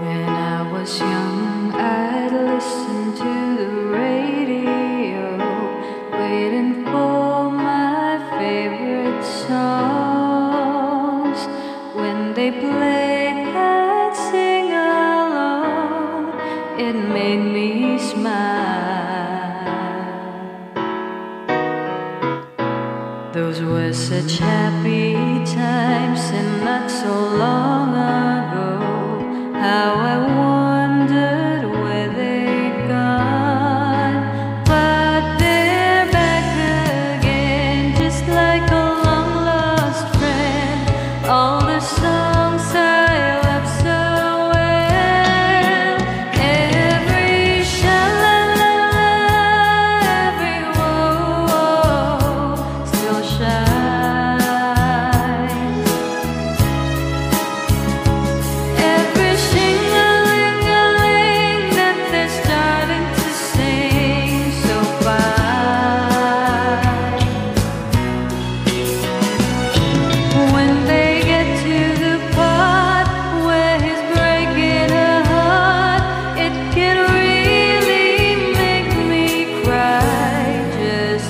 When I was young, I'd listen to the radio, waiting for my favorite songs. When they played, I'd sing along. It made me smile. Those were such happy times, and not so long ago. How I wondered where they'd gone, but they're back again, just like a long lost friend. All the songs I love so well, every sha la la la, every whoa whoa, still shines.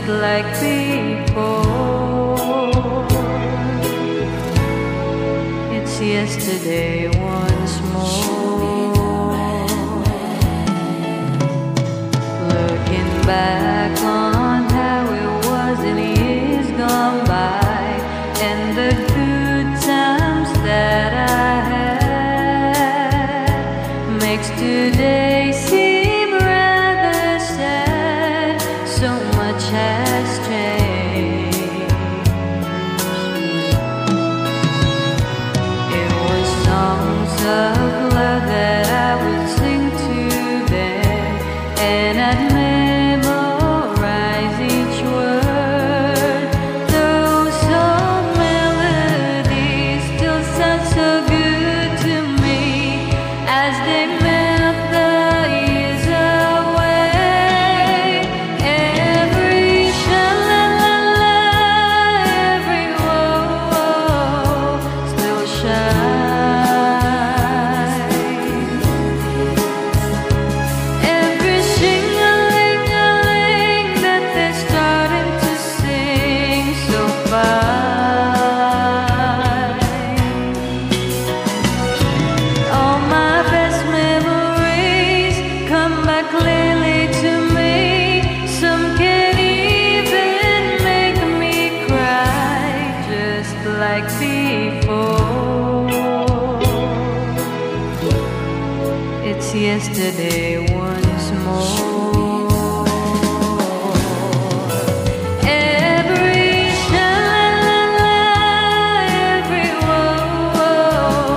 Like before, it's yesterday once more. Looking back on how it was in years gone by, and the good times that I had makes today seem rather sad. So much has changed. It was songs of love that I would sing to them, and I'd memorize each word. Those old melodies still sound so good to me as they melt the years away. Every shing-a-ling-a-ling that they're starting to sing so fine. All my best memories come back clearly to me. Some can even make me cry, just like before. It's yesterday once more. Every shine, every whoa, whoa,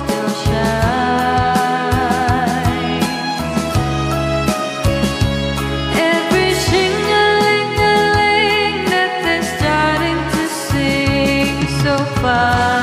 still shines. Every shing-a-ling-a-ling that they're starting to sing so far.